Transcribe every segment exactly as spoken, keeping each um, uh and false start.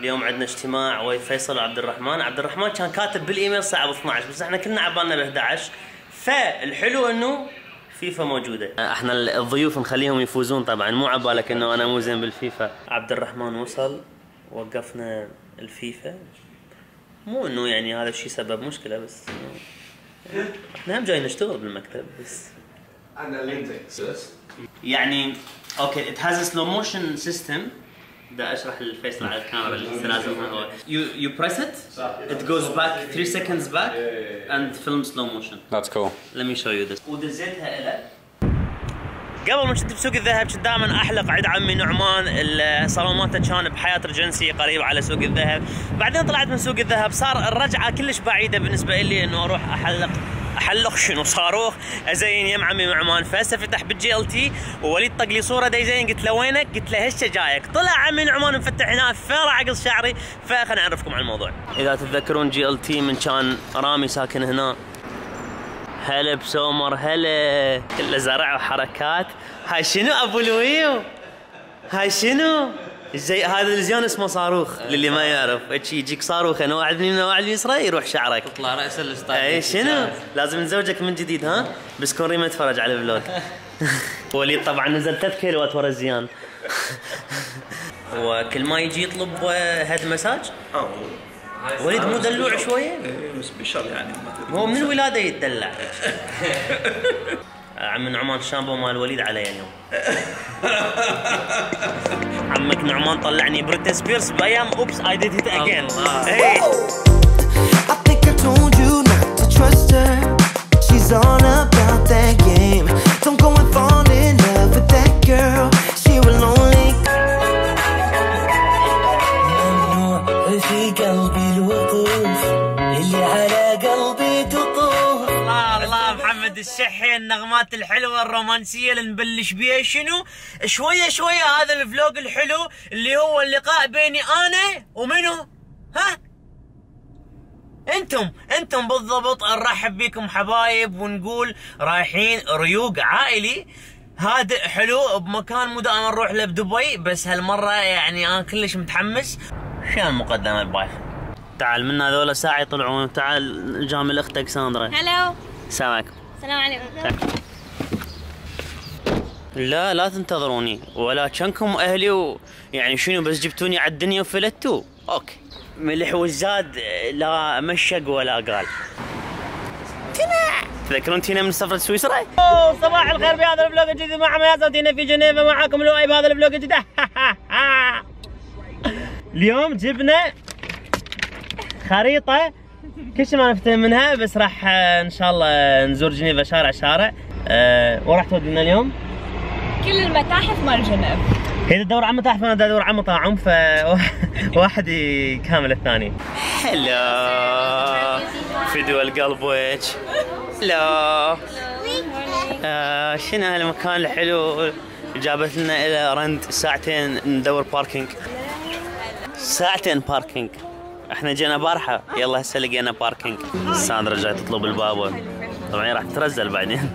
اليوم عندنا اجتماع ويا فيصل وعبد الرحمن. عبد الرحمن كان كاتب بالايميل الساعه اثناعش بس احنا كنا عبالنا ب احداعش. فالحلو انه فيفا موجوده، احنا الضيوف نخليهم يفوزون طبعا، مو عبالك انه انا مو زين بالفيفا. عبد الرحمن وصل وقفنا الفيفا، مو انه يعني هذا الشيء سبب مشكله، بس احنا هم جاي نشتغل بالمكتب بس. يعني اوكي it has a slow motion system. بدي اشرح للفيصل على الكاميرا الاستنازه هو you you press it it goes back three seconds back and film slow motion. That's cool. Let me show you this. ودزيتها له قبل ما كنت بسوق الذهب، كنت دائما احلق عيد عمي نعمان الصالون مالته كان بحياه رجنسي قريب على سوق الذهب، بعدين طلعت من سوق الذهب صار الرجعه كلش بعيده بالنسبه لي انه اروح احلق احلق شنو صاروخ ازين يم عمي نعمان. فهسه فتح بالجي ال تي ووليد طق لي صوره دا زين، قلت له وينك؟ قلت له هسه جايك. طلع عمي نعمان مفتح هنا فرع عقل شعري. فخلنا اعرفكم عن الموضوع. اذا تتذكرون جي ال تي من كان رامي ساكن هنا، هلا بسومر هلا كله زرع وحركات. هاي شنو ابو الويو؟ هاي شنو؟ زي هذا الزيون اسمه صاروخ للي ما يعرف، اتشي يجيك صاروخ نوع من نوع اليسرى يروح شعرك تطلع راسه الستايل. اي شنو؟ لازم نزوجك من جديد ها؟ بس كون ريما تفرج على الفلوج. وليد طبعا نزل ثلاث كيلوات ورا الزيان. وكل ما يجي يطلب هيد مساج؟ اه وليد مو دلوع شويه؟ سبيشال يعني هو من الولاده يتدلع. عم نعمان الشامبو مال وليد علي اليوم. عمك نعمان طلعني بريتني سبيرس بايام اوبس اي ديد هيت اجين. الشحي النغمات الحلوه الرومانسيه اللي نبلش بيها شنو؟ شويه شويه هذا الفلوق الحلو اللي هو اللقاء بيني انا ومنو؟ ها؟ انتم انتم بالضبط. نرحب بكم حبايب ونقول رايحين ريوق عائلي هادئ حلو بمكان مو دائما نروح له بدبي، بس هالمره يعني انا كلش متحمس. شنو المقدمه البايخه؟ تعال من هذول ساعه يطلعون. تعال نجامل اختك ساندرا. هلو. السلام عليكم. السلام عليكم. لا لا تنتظروني ولا كنكم اهلي و... يعني شنو بس جبتوني على الدنيا وفلتوا. اوكي ملح والزاد لا مشق ولا قال. تينا تذكرون تينا من سفره سويسرا؟ اوه صباح الخير بهذا الفلوق الجديد مع مايا تينا في جنيفا، معاكم لؤي بهذا الفلوق الجديد. اليوم جبنا خريطه كل شيء ما نفتهم منها، بس راح ان شاء الله نزور جنيفا شارع شارع. أه وراح تودينا اليوم كل المتاحف مال جنيف. هي تدور على متاحف وانا ادور على مطاعم، فواحد يكامل الثاني. هلا في دول قلبك. هلا أه شنو هالمكان الحلو؟ جابت لنا الى رند ساعتين ندور باركينج، ساعتين باركينج. احنا جينا بارحه يلا هسه لقينا باركينج. ساندرا جاي تطلب البابا طبعا راح تترزل بعدين.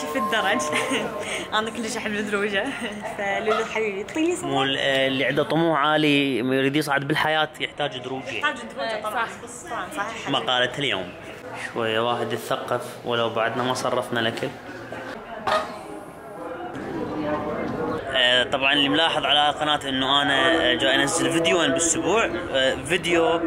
شوف الدرج انا كلش احب الدروجه، فلولو حبيبي طيس. مو اللي عنده طموح عالي يريد يصعد بالحياه يحتاج دروجه. يحتاج دروجه طبعا خصوصا صحيح. مقاله اليوم شويه واحد يتثقف ولو بعدنا ما صرفنا الاكل. طبعا اللي ملاحظ على قناتي انه انا جاي انزل فيديوين بالاسبوع، فيديو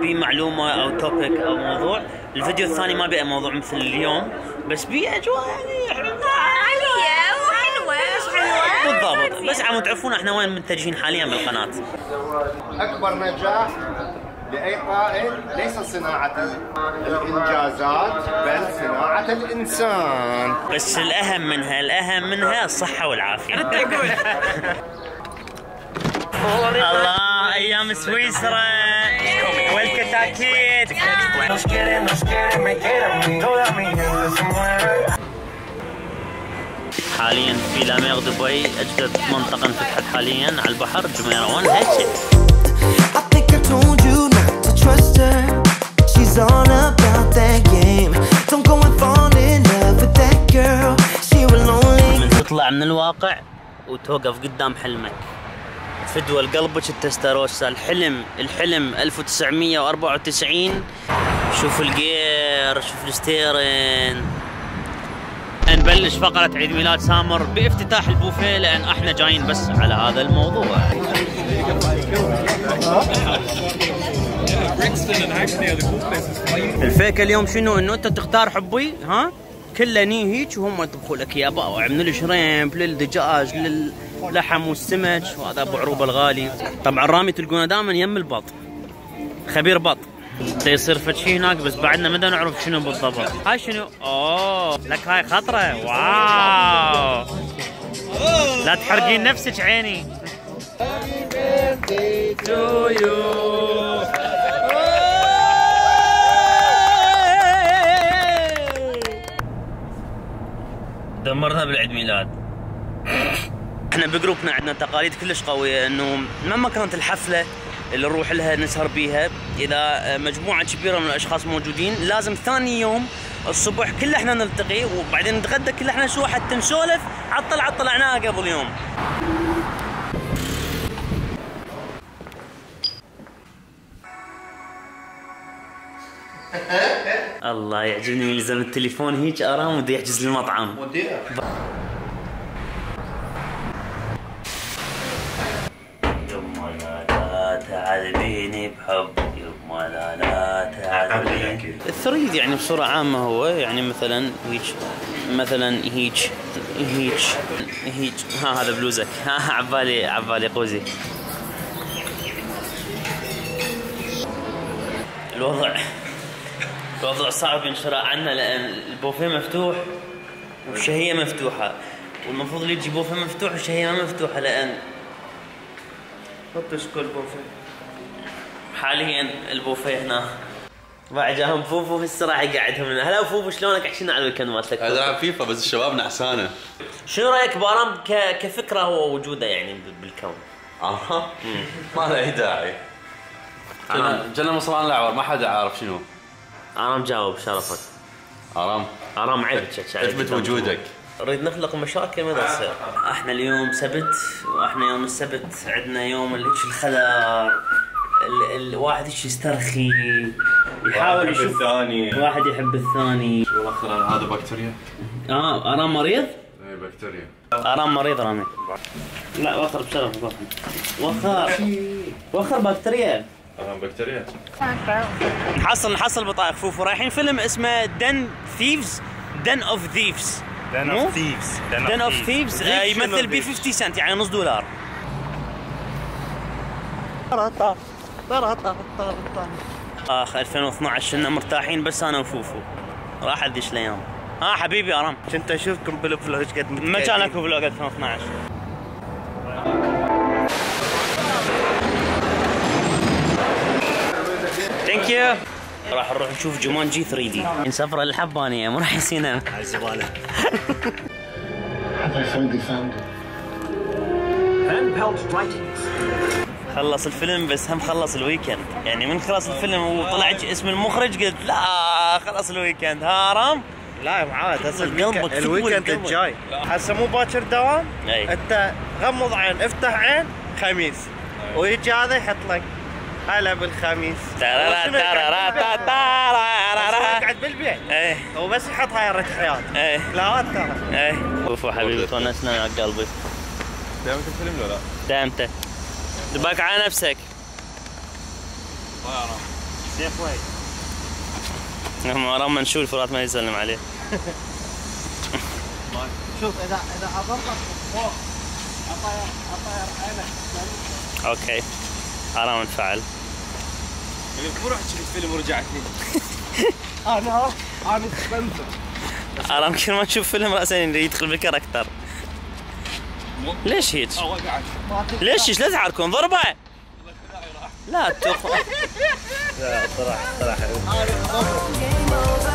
بمعلومه او توبيك او موضوع، الفيديو الثاني ما بيه موضوع مثل اليوم بس بيه اجواء يعني عاليه وحلوه حلوه بالضبط. بس عم تعرفون احنا وين متجهين حاليا بالقناه. اكبر نجاح لاي قائد ليس صناعه الانجازات بل صناعه الانسان. بس الاهم منها الاهم منها الصحه والعافيه. الله ايام من سويسرا والكتاكيت. حاليا في لامير دبي، اجدد منطقه انفتحت حاليا على البحر، جميرون هاتشي. من تطلع من الواقع وتوقف قدام حلمك، فدوى لقلبك التستروسا. الحلم الحلم ألف وتسعمية وأربعة وتسعين. شوف الجير، شوف الستيرن. نبلش فقرة عيد ميلاد سامر بافتتاح البوفيه، لأن احنا جايين بس على هذا الموضوع. الفيك اليوم شنو؟ انه انت تختار حبي، ها؟ كله ني هيك وهم يطبخوا لك اياه بقى، وعم من الشريمب للدجاج للحم والسمك، وهذا ابو عروبه الغالي. طبعا رامي تلقونه دائما يم البط، خبير بط. يصير فتشي هناك بس بعدنا ما نعرف شنو بالضبط. هاي شنو؟ اوه لك هاي خطره، واو لا تحرقين نفسك عيني. دمرنا بالعيد ميلاد. احنا بجروبنا عندنا تقاليد كلش قويه، انه مهما كانت الحفله اللي نروح لها نسهر بيها، اذا مجموعه كبيره من الاشخاص موجودين لازم ثاني يوم الصبح كل احنا نلتقي، وبعدين نتغدى كل احنا شو حتى نسولف على الطلعه طلعناها قبل يوم. الله يعجبني من لزم التليفون هيك ارام ودي يحجز المطعم. ودي يما لا تعذبيني بحب، يما لا تعذبيني. الثريد يعني بصوره عامه هو يعني مثلا هيك، مثلا هيك هيك هيك. ها هذا بلوزك، ها عبالي عبالي قوزي. الوضع الوضع صعب انشراء عنا، لان البوفيه مفتوح والشهيه مفتوحه، والمفروض اللي يجي بوفيه مفتوح والشهيه ما مفتوحه، لان طفش كل بوفيه. حاليا البوفيه هنا بعد جاهم فوفو في الصراحه قاعدهم هنا. هلا فوفو شلونك؟ احكي لنا على الويكند مالتك. قاعد العب فيفا بس الشباب نعسانه. شنو رايك بارام كفكره هو وجوده يعني بالكون؟ اها ما له اي داعي. جنة مصران الاعور ما حدا عارف شنو. آرام جاوب شرفك. آرام آرام عيب اثبت وجودك. نريد نخلق مشاكل ما تصير. احنا اليوم سبت، واحنا يوم السبت عندنا يوم هيك الخلا، الواحد هيك يسترخي، يحاول يشوف الثاني، الواحد يحب الثاني. والله خلال هذا بكتيريا. اه آرام مريض؟ اي بكتيريا. آرام مريض رامي. لا وخر بشرف وخر. وخر وخر بكتيريا. آرام بكتيريا. نحصل نحصل بطاقة فوفو. رايحين فيلم اسمه Den Thieves Den of Thieves Den of Thieves Den of Thieves يمثل ب خمسين سنت يعني نص دولار. اخ ألفين واثنعش كنا مرتاحين بس انا وفوفو. راح ادش الايام. ها آه حبيبي آرام كنت اشوفكم بالفلوج قد ما كان اكو فلوج ألفين واثنعش. ثانك يو. راح نروح نشوف جومانجي ثري دي. نسافر للحبانيه مو راح يسينا على الزباله. خلص الفيلم بس هم خلص الويكند، يعني من خلص الفيلم وطلع اسم المخرج قلت لا خلص الويكند. ها رام؟ لا معاد هسه قلبك الويكند الجاي هسه مو باكر دوام، انت غمض عين افتح عين خميس، ويجي هذا يحط لك هلا بالخميس. ترى ترى ترى ترى قاعد بالبيت. ايه هو بس يحط هاي الرجحيات. ايه لا ترى. ايه وفو حبيبي تونسنا ويا قلبي. دايمت الفيلم لو لا؟ دايمته. دباك على نفسك. الله يرحمه. سيف وايد. نعم ورا ما نشوف الفرات ما يسلم عليه. شوف اذا اذا عبرت فوق اطير اطير عينك. اوكي. حرام انفعل. مو رحت شفت فيلم ورجعتني. انا انا استنزف. حرام كل ما تشوف فيلم راسا يدخل بالكاركتر. ليش هيك؟ ليش هيك؟ لا تحركون ضربه. لا تخ لا صراحة صراحة